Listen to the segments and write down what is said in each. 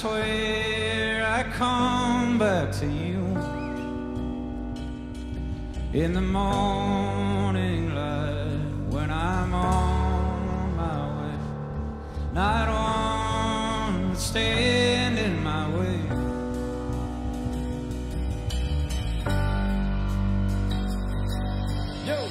swear I come back to you in the morning light when I'm on my way. And I don't want to stand in my way. Yo!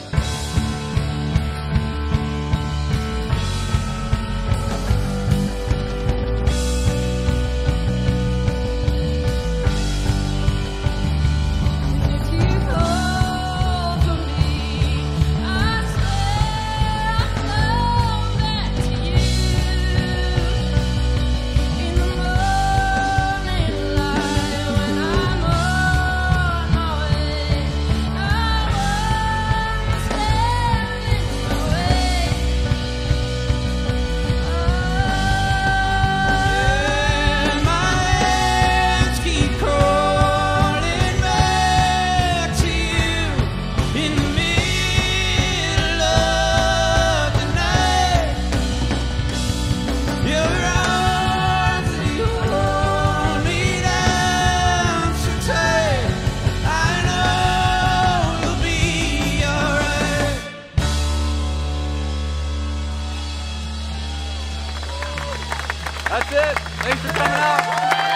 That's it. Thanks for coming out.